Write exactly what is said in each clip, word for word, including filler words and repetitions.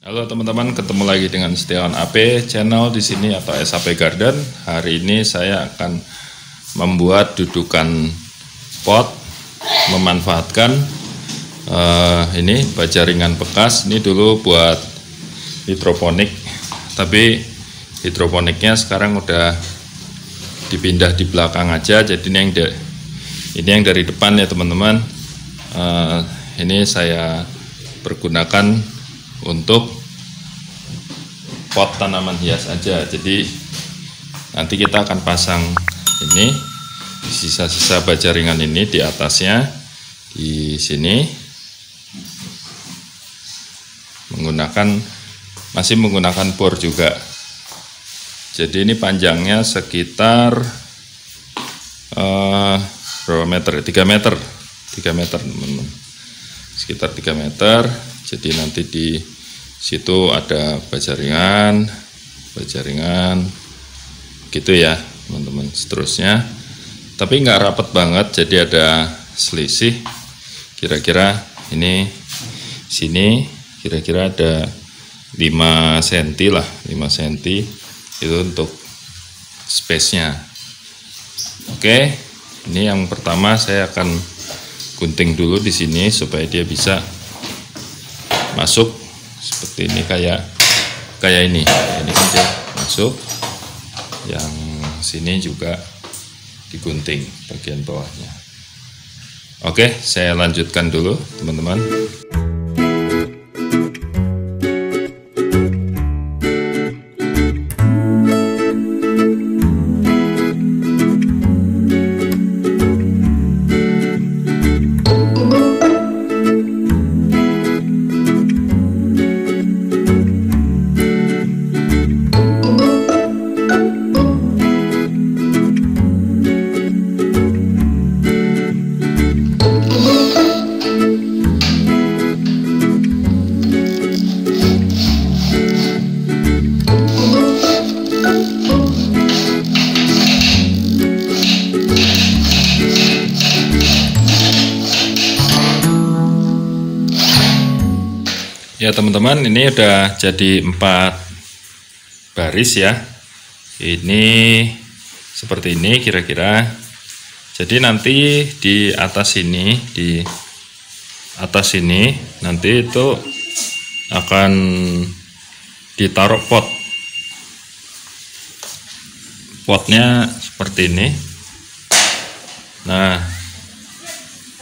Halo teman-teman, ketemu lagi dengan Setiawan A P channel di sini atau S A P Garden. Hari ini saya akan membuat dudukan pot memanfaatkan uh, ini baja ringan bekas. Ini dulu buat hidroponik, tapi hidroponiknya sekarang udah dipindah di belakang aja. Jadi ini yang de ini yang dari depan ya teman-teman. Uh, ini saya pergunakan untuk pot tanaman hias aja. Jadi nanti kita akan pasang ini sisa-sisa baja ringan ini di atasnya di sini, menggunakan masih menggunakan bor juga. Jadi ini panjangnya sekitar uh, berapa meter? tiga meter. tiga meter, teman-teman. Sekitar tiga meter. Jadi nanti di situ ada baja ringan, baja ringan, gitu ya teman-teman, seterusnya. Tapi nggak rapat banget, jadi ada selisih. Kira-kira ini sini, kira-kira ada lima senti lah, lima senti itu untuk space-nya. Oke, ini yang pertama saya akan gunting dulu di sini supaya dia bisa masuk seperti ini, kayak kayak ini ini kan dia masuk. Yang sini juga digunting bagian bawahnya. Oke, saya lanjutkan dulu teman-teman. Ya teman-teman, ini udah jadi empat baris ya. Ini seperti ini kira-kira. Jadi nanti di atas ini, di atas ini nanti itu akan ditaruh pot. Potnya seperti ini. Nah,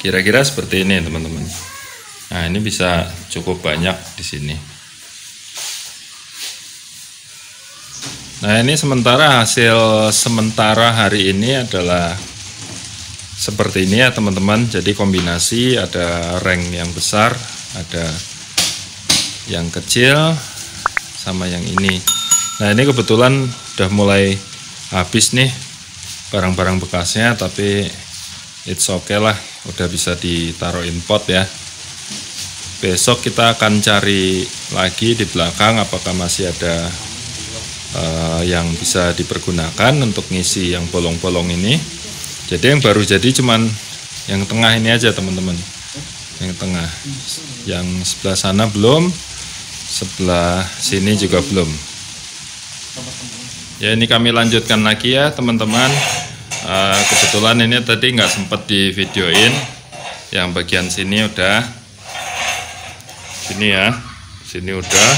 kira-kira seperti ini teman-teman. Nah, ini bisa cukup banyak di sini. Nah, ini sementara hasil sementara hari ini adalah seperti ini ya teman-teman. Jadi kombinasi ada rank yang besar, ada yang kecil, sama yang ini. Nah, ini kebetulan udah mulai habis nih barang-barang bekasnya, tapi it's okay lah, udah bisa ditaruhin pot ya. Besok kita akan cari lagi di belakang apakah masih ada uh, yang bisa dipergunakan untuk ngisi yang bolong-bolong ini. Jadi yang baru jadi cuman yang tengah ini aja teman-teman. Yang tengah. Yang sebelah sana belum, sebelah sini juga belum. Ya, ini kami lanjutkan lagi ya teman-teman. Uh, kebetulan ini tadi nggak sempat di videoin. Yang bagian sini udah, sini ya, sini udah.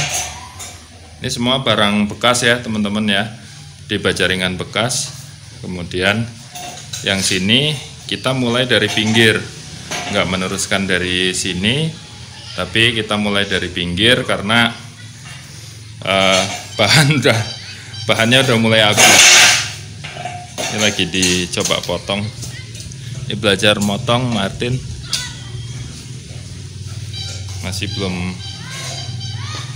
Ini semua barang bekas ya teman-teman ya, di baja ringan bekas. Kemudian yang sini kita mulai dari pinggir, nggak meneruskan dari sini, tapi kita mulai dari pinggir karena uh, bahan udah bahannya udah mulai habis. Ini lagi dicoba potong. Ini belajar motong Martin. Masih belum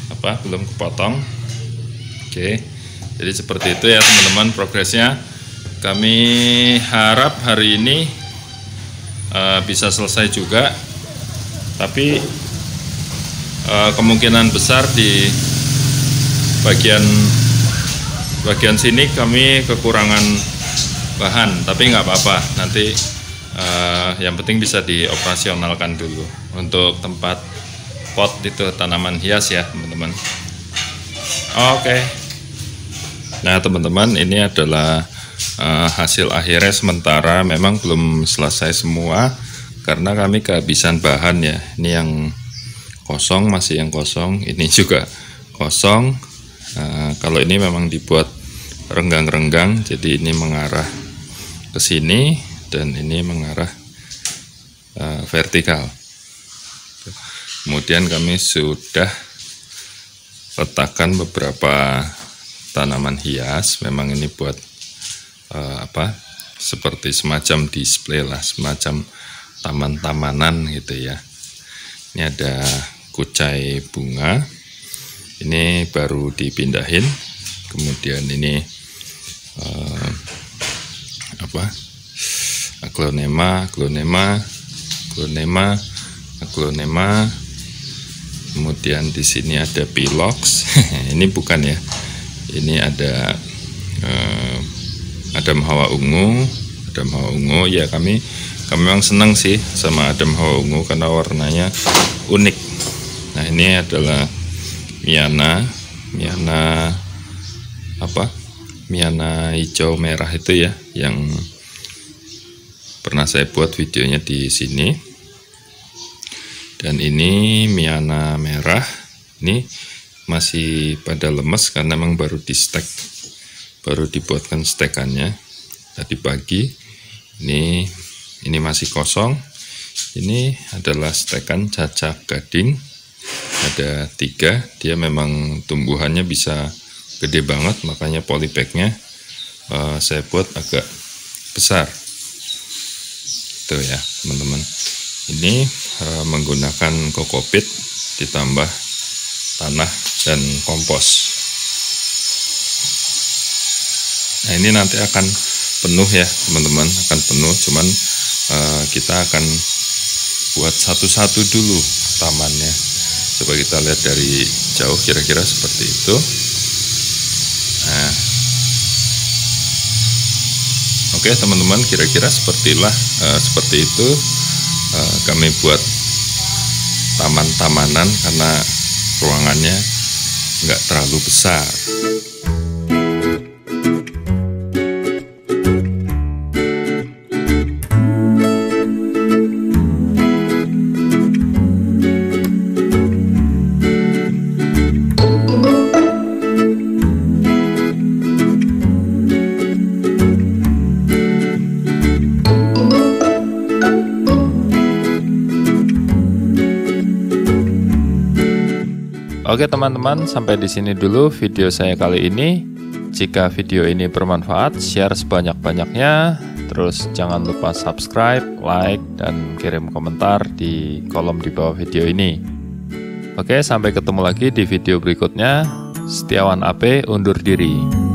apa belum kepotong. Oke, jadi seperti itu ya teman-teman progresnya. Kami harap hari ini uh, bisa selesai juga, tapi uh, kemungkinan besar di bagian bagian sini kami kekurangan bahan, tapi nggak apa-apa, nanti uh, yang penting bisa dioperasionalkan dulu untuk tempat pot itu tanaman hias ya teman-teman. Oke, nah teman-teman ini adalah uh, hasil akhirnya. Sementara memang belum selesai semua karena kami kehabisan bahan ya. Ini yang kosong, masih yang kosong, ini juga kosong. Uh, kalau ini memang dibuat renggang-renggang, jadi ini mengarah ke sini dan ini mengarah uh, vertikal. Kemudian kami sudah letakkan beberapa tanaman hias. Memang ini buat uh, apa? Seperti semacam display lah, semacam taman-tamanan gitu ya. Ini ada kucai bunga. Ini baru dipindahin. Kemudian ini uh, apa? Aglonema, aglonema, aglonema, aglonema. Kemudian di sini ada pilox. Ini bukan ya. Ini ada uh, Adam Hawa ungu, Adam Hawa ungu. Ya kami kami memang senang sih sama Adam Hawa ungu karena warnanya unik. Nah, ini adalah miana, miana apa? Miana hijau merah itu ya, yang pernah saya buat videonya di sini. Dan ini miana merah, ini masih pada lemes karena memang baru di stek, baru dibuatkan stekannya tadi pagi. Ini ini masih kosong. Ini adalah stekan cacak gading, ada tiga. Dia memang tumbuhannya bisa gede banget, makanya polybagnya uh, saya buat agak besar tuh ya teman-teman. Ini uh, menggunakan kokopit ditambah tanah dan kompos. Nah ini nanti akan penuh ya teman-teman, akan penuh. Cuman uh, kita akan buat satu-satu dulu tamannya. Coba kita lihat dari jauh kira-kira seperti itu. Nah oke teman-teman, kira-kira sepertilah uh, seperti itu. Kami buat taman-tamanan karena ruangannya nggak terlalu besar. Oke teman-teman, sampai di sini dulu video saya kali ini. Jika video ini bermanfaat, share sebanyak-banyaknya. Terus jangan lupa subscribe, like, dan kirim komentar di kolom di bawah video ini. Oke, sampai ketemu lagi di video berikutnya. Setiawan A P undur diri.